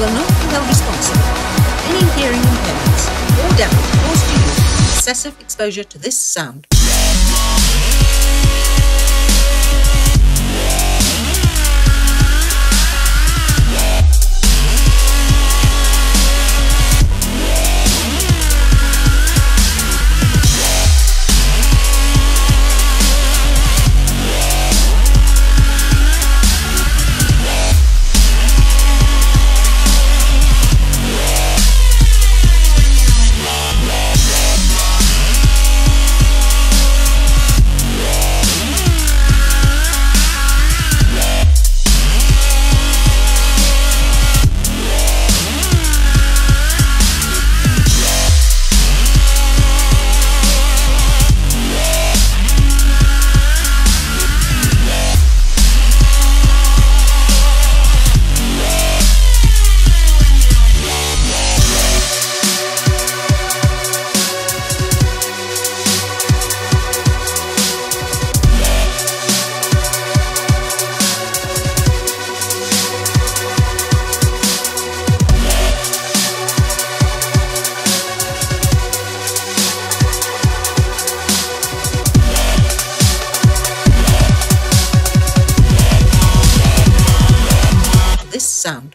will not be held responsible for any hearing impairments or damage caused to you from excessive exposure to this sound. Sound.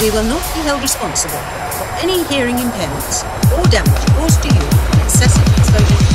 We will not be held responsible for any hearing impairments or damage caused to you from excessive exposure.